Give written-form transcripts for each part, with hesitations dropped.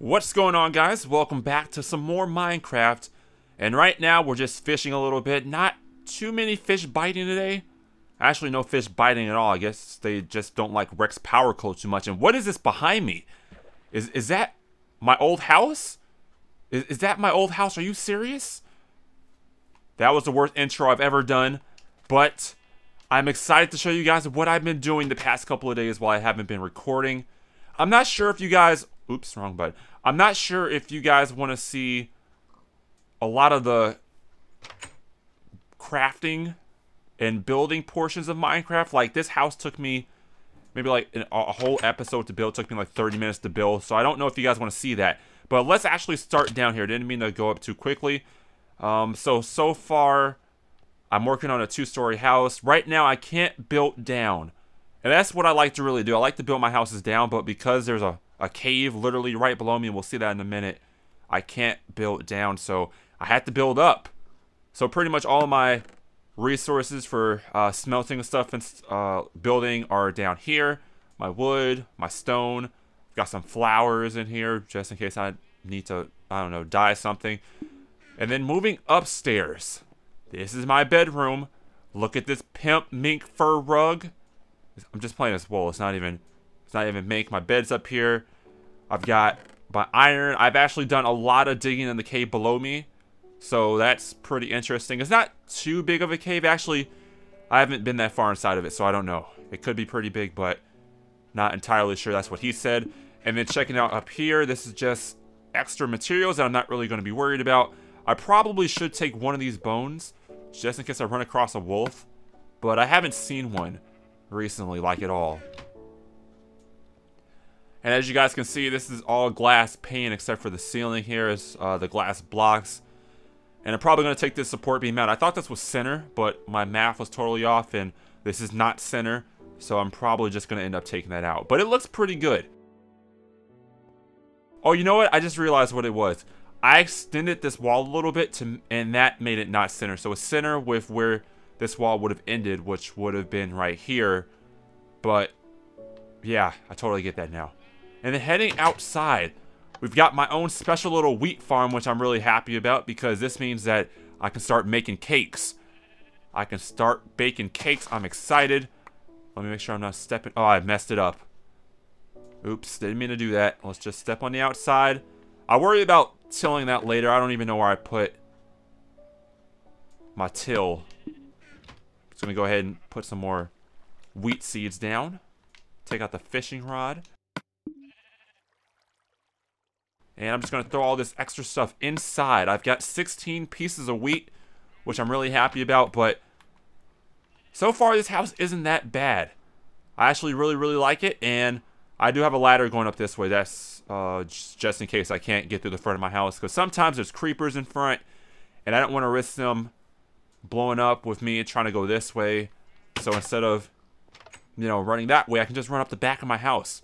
What's going on, guys? Welcome back to some more Minecraft. And right now we're just fishing a little bit. Not too many fish biting today. Actually, no fish biting at all. I guess they just don't like Rex Power Co too much. And what is this behind me? Is that my old house? Is that my old house? Are you serious? That was the worst intro I've ever done, but I'm excited to show you guys what I've been doing the past couple of days while I haven't been recording. I'm not sure if you guys... Oops, wrong button. I'm not sure if you guys want to see a lot of the crafting and building portions of Minecraft. Like, this house took me maybe like a whole episode to build. It took me like 30 minutes to build, so I don't know if you guys want to see that. But let's actually start down here. Didn't mean to go up too quickly. So far, I'm working on a two-story house. Right now, I can't build down. And that's what I like to really do. I like to build my houses down, but because there's a cave literally right below me, and we'll see that in a minute, I can't build down, so I had to build up. So pretty much all of my resources for smelting and stuff and building are down here. My wood, my stone. I've got some flowers in here just in case I need to, I don't know, dye something. And then moving upstairs. This is my bedroom. Look at this pimp mink fur rug. I'm just playing this wool. It's not even mink. My bed's up here. I've got my iron. I've actually done a lot of digging in the cave below me, so that's pretty interesting. It's not too big of a cave. Actually, I haven't been that far inside of it, so I don't know. It could be pretty big, but not entirely sure. That's what he said. And then checking out up here. This is just extra materials that I'm not really going to be worried about. I probably should take one of these bones just in case I run across a wolf, but I haven't seen one recently, like at all. And as you guys can see, this is all glass pane except for the ceiling. Here is the glass blocks, and I'm probably going to take this support beam out. I thought this was center, but my math was totally off, and this is not center, so I'm probably just going to end up taking that out. But it looks pretty good. Oh, you know what? I just realized what it was. I extended this wall a little bit, and that made it not center. So it's center with where this wall would have ended, which would have been right here. But yeah, I totally get that now. And then heading outside, we've got my own special little wheat farm, which I'm really happy about, because this means that I can start making cakes. I can start baking cakes. I'm excited. Let me make sure I'm not stepping. Oh, I messed it up. Oops, didn't mean to do that. Let's just step on the outside. I worry about tilling that later. I don't even know where I put my till. So I'm going to go ahead and put some more wheat seeds down. Take out the fishing rod. And I'm just going to throw all this extra stuff inside. I've got 16 pieces of wheat, which I'm really happy about. But so far, this house isn't that bad. I actually really, really like it. And I do have a ladder going up this way. That's just in case I can't get through the front of my house. Because sometimes there's creepers in front, and I don't want to risk them blowing up with me and trying to go this way. So instead of, you know, running that way, I can just run up the back of my house.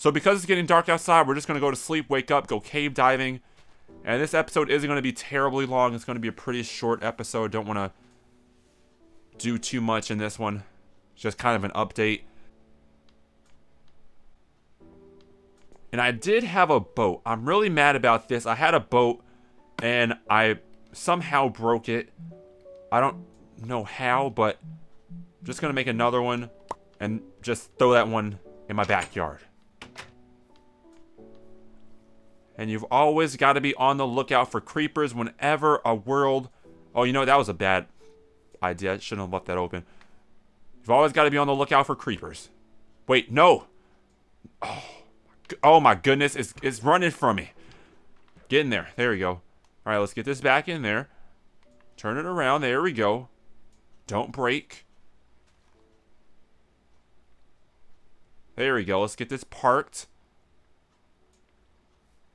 So because it's getting dark outside, we're just going to go to sleep, wake up, go cave diving. And this episode isn't going to be terribly long. It's going to be a pretty short episode. Don't want to do too much in this one. Just kind of an update. And I did have a boat. I'm really mad about this. I had a boat and I somehow broke it. I don't know how, but I'm just going to make another one and just throw that one in my backyard. And you've always got to be on the lookout for creepers whenever a world... Oh, you know, that was a bad idea. I shouldn't have left that open. You've always got to be on the lookout for creepers. Wait, no. Oh my goodness. It's running from me. Get in there. There we go. All right, let's get this back in there. Turn it around. There we go. Don't break. There we go. Let's get this parked.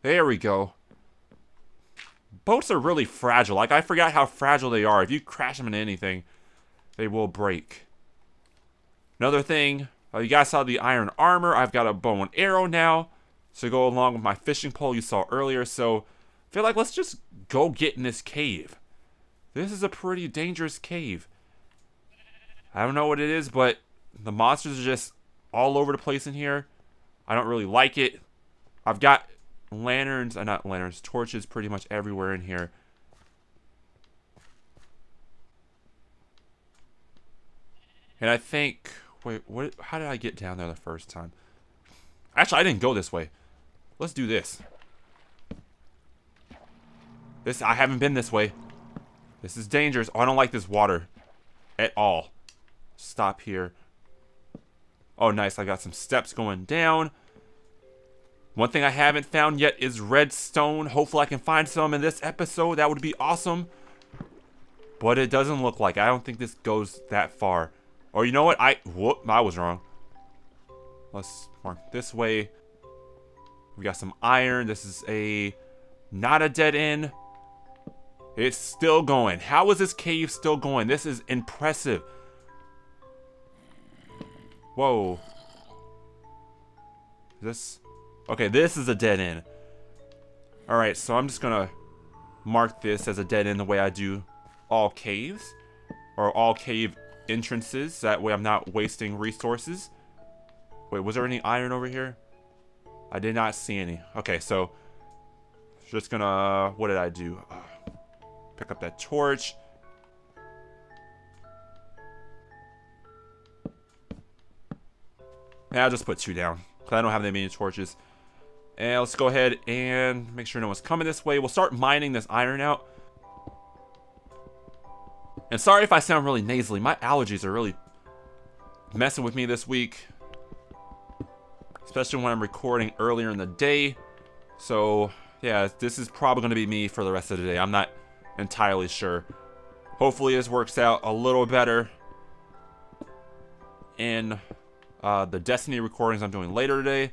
There we go. Boats are really fragile. Like, I forgot how fragile they are. If you crash them into anything, they will break. Another thing, you guys saw the iron armor. I've got a bow and arrow now to go along with my fishing pole you saw earlier. So I feel like let's just go get in this cave. This is a pretty dangerous cave. I don't know what it is, but the monsters are just all over the place in here. I don't really like it. I've got lanterns, not lanterns, torches pretty much everywhere in here. And I think, wait, what? How did I get down there the first time? Actually, I didn't go this way. Let's do this. This, I haven't been this way. This is dangerous. Oh, I don't like this water at all. Stop here. Oh, nice. I got some steps going down. One thing I haven't found yet is redstone. Hopefully I can find some in this episode. That would be awesome. But it doesn't look like. I don't think this goes that far. Or you know what? Whoop, I was wrong. Let's mark this way. We got some iron. This is not a dead end. It's still going. How is this cave still going? This is impressive. Whoa. This... okay, this is a dead end. Alright, so I'm just gonna mark this as a dead end the way I do all caves. Or all cave entrances. That way I'm not wasting resources. Wait, was there any iron over here? I did not see any. Okay, so... just gonna... what did I do? Pick up that torch. And I'll just put two down, because I don't have that many torches. And let's go ahead and make sure no one's coming this way. We'll start mining this iron out. And sorry if I sound really nasally. My allergies are really messing with me this week. Especially when I'm recording earlier in the day. So, yeah, this is probably going to be me for the rest of the day. I'm not entirely sure. Hopefully this works out a little better in the Destiny recordings I'm doing later today.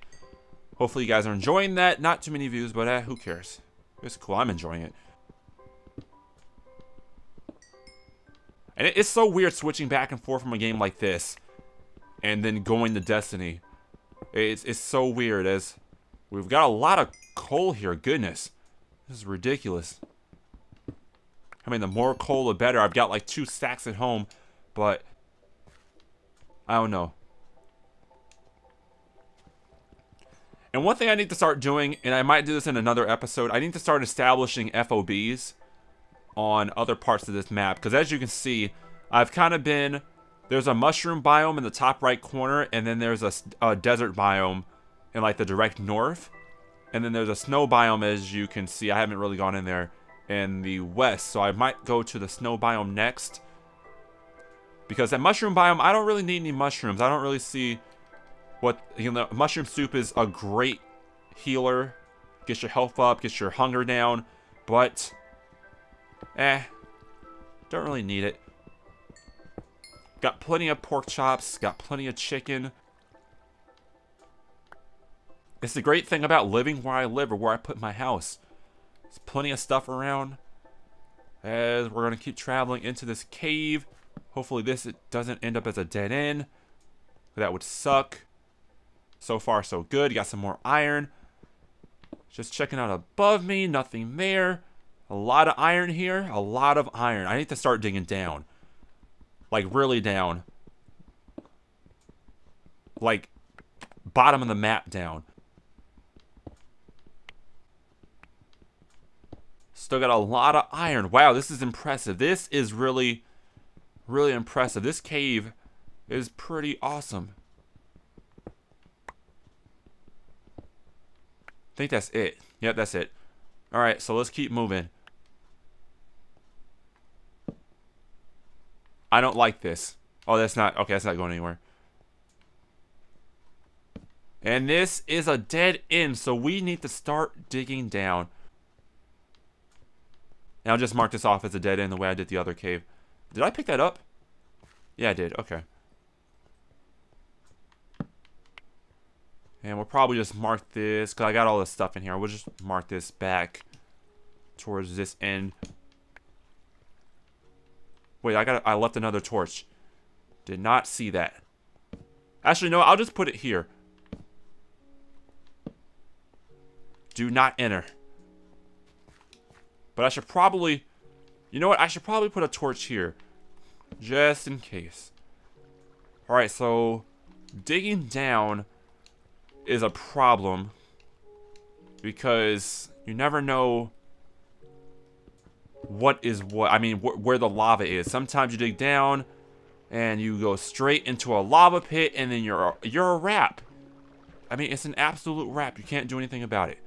Hopefully you guys are enjoying that. Not too many views, but who cares? It's cool. I'm enjoying it. And it's so weird switching back and forth from a game like this and then going to Destiny. It's so weird, as we've got a lot of coal here. Goodness. This is ridiculous. I mean, the more coal, the better. I've got like 2 stacks at home, but I don't know. And one thing I need to start doing, and I might do this in another episode, I need to start establishing FOBs on other parts of this map. Because as you can see, I've kind of been... there's a mushroom biome in the top right corner, and then there's a desert biome in like the direct north. And then there's a snow biome, as you can see. I haven't really gone in there in the west. So I might go to the snow biome next. Because that mushroom biome, I don't really need any mushrooms. I don't really see... what, you know, mushroom soup is a great healer, gets your health up, gets your hunger down, but don't really need it. Got plenty of pork chops, got plenty of chicken. It's the great thing about living where I live, or where I put my house. There's plenty of stuff around. As we're gonna keep traveling into this cave, hopefully this doesn't end up as a dead end. That would suck. So far, so good. Got some more iron. Just checking out above me. Nothing there. A lot of iron here. A lot of iron. I need to start digging down. Like, really down. Like, bottom of the map down. Still got a lot of iron. Wow, this is impressive. This is really, really impressive. This cave is pretty awesome. I think that's it. Yep, that's it. Alright, so let's keep moving. I don't like this. Oh, that's not... okay, that's not going anywhere. And this is a dead end, so we need to start digging down. And I'll just mark this off as a dead end the way I did the other cave. Did I pick that up? Yeah, I did. Okay. And we'll probably just mark this, because I got all this stuff in here. We'll just mark this back towards this end. Wait, I left another torch. Did not see that. Actually, no, I'll just put it here. Do not enter. But I should probably... you know what? I should probably put a torch here. Just in case. Alright, so... digging down... is a problem. because you never know what is what. I mean, where the lava is. Sometimes you dig down and you go straight into a lava pit, and then you're a wrap. I mean, it's an absolute wrap. You can't do anything about it.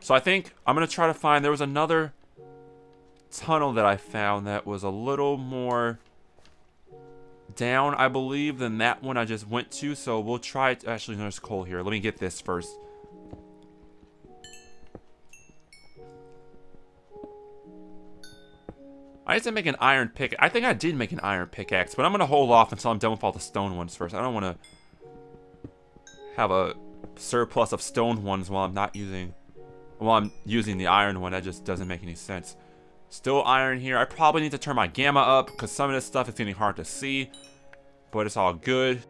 So I think I'm gonna try to find. There was another tunnel that I found that was a little more down, I believe, than that one I just went to. So we'll try it. Actually, there's coal here. Let me get this first. I need to make an iron pick. I think I did make an iron pickaxe, but I'm gonna hold off until I'm done with all the stone ones first. I don't want to have a surplus of stone ones while I'm not using. Well, I'm using the iron one. That just doesn't make any sense. Still iron here. I probably need to turn my gamma up because some of this stuff is getting hard to see, but it's all good.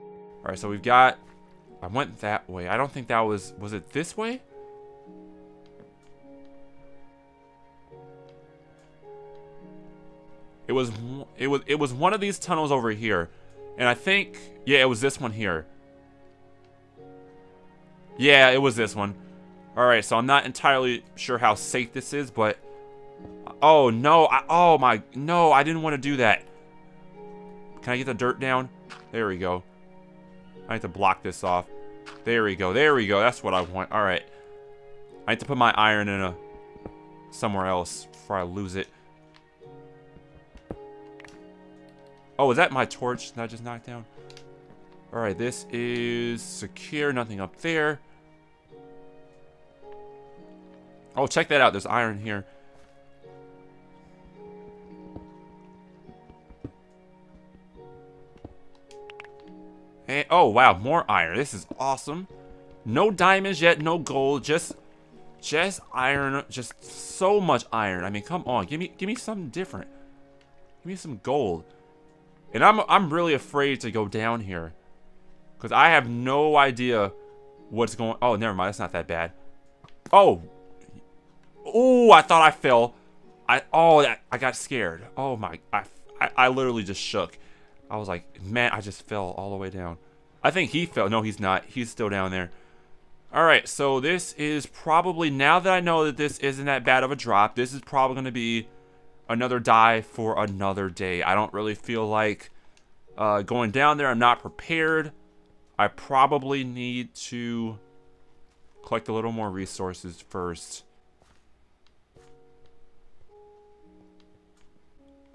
All right, so we've got, I went that way. I don't think that was it this way? It was one of these tunnels over here. And I think, yeah, it was this one here. Yeah, it was this one. Alright, so I'm not entirely sure how safe this is, but... Oh, no. Oh, my... No, I didn't want to do that. Can I get the dirt down? There we go. I need to block this off. There we go. There we go. That's what I want. Alright. I need to put my iron in a... somewhere else before I lose it. Oh, is that my torch that I just knocked down? Alright, this is secure. Nothing up there. Oh, check that out. There's iron here. And, oh, wow. More iron. This is awesome. No diamonds yet. No gold. Just iron. Just so much iron. I mean, come on. Give me something different. Give me some gold. And I'm really afraid to go down here. Because I have no idea what's going... Oh, never mind. That's not that bad. Oh, oh, I thought I fell. I got scared. Oh my, I literally just shook. I was like, man, I just fell all the way down. I think he fell. No, he's not. He's still down there. All right, so this is probably, now that I know that this isn't that bad of a drop, this is probably going to be another dive for another day. I don't really feel like going down there. I'm not prepared. I probably need to collect a little more resources first.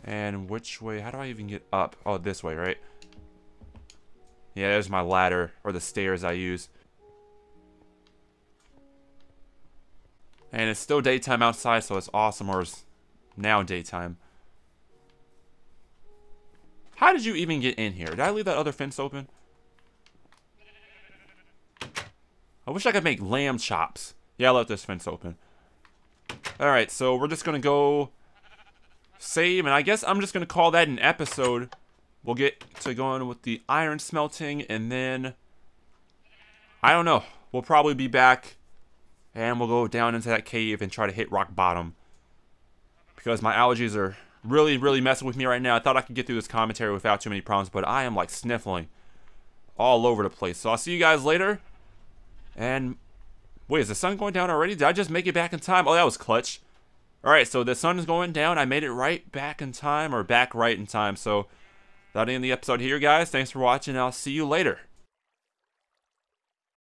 And which way? How do I even get up? Oh, this way, right? Yeah, there's my ladder, or the stairs I use. And it's still daytime outside, so it's awesome, or it's now daytime. How did you even get in here? Did I leave that other fence open? I wish I could make lamb chops. Yeah, I left this fence open. Alright, so we're just gonna go... save, and I guess I'm just gonna call that an episode. We'll get to going with the iron smelting, and then I don't know, we'll probably be back and we'll go down into that cave and try to hit rock bottom, because my allergies are really messing with me right now. I thought I could get through this commentary without too many problems, but I am like sniffling all over the place. So I'll see you guys later. And wait, is the sun going down already? Did I just make it back in time? Oh, that was clutch. Alright, so the sun is going down. I made it right back in time, or back right in time. So that'll end the episode here, guys. Thanks for watching. I'll see you later.